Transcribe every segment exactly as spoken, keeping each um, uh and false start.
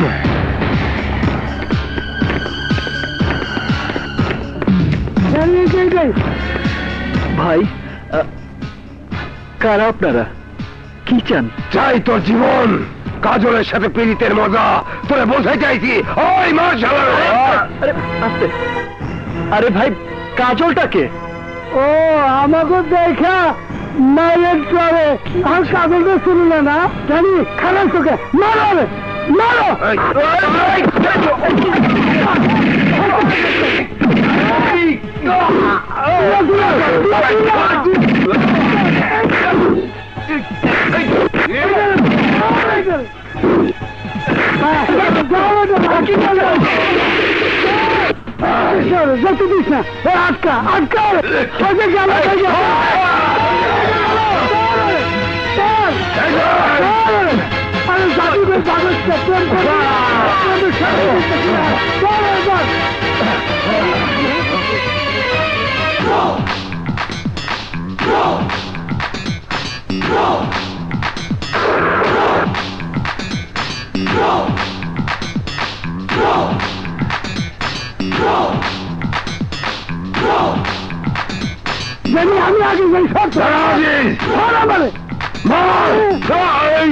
भाई कारा अपनारा किचन चाई तो जीवन काजोले साथे पीड़ितेर मजा तोरे बोझाई ओई आस्ते अरे भाई काजोलटा के ओ आमाको देखा माइलेट करे हम काजोल तो सुन ना ना जानी खाना सोके मारो मारो जल्दी दिस ना अटका अटका नहीं हमें आगे नहीं सब मारा मारे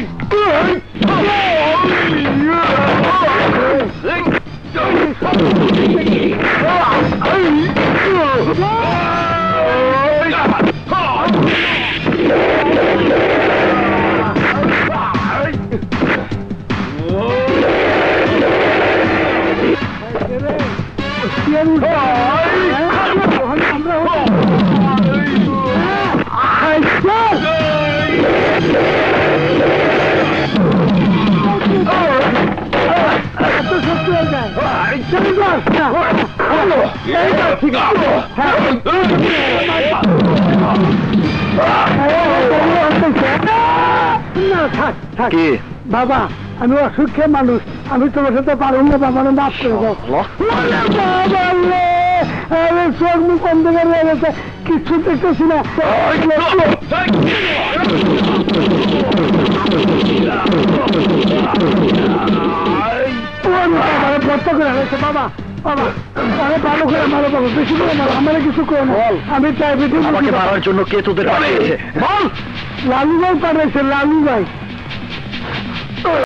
बाबा हम असुख्य मानूस हमें तुम्हारे साथ पारू ना बाबा ने माफ कर दो अरे चोर मुख बंद कर रहे किस देखते बस्त कर बाबा बाबा अरे भालो कर मारो बाबा बेसि कर मारो हमारे किस को हमें चाय भी दी मार लालू भाई पड़ रहे लालू भाई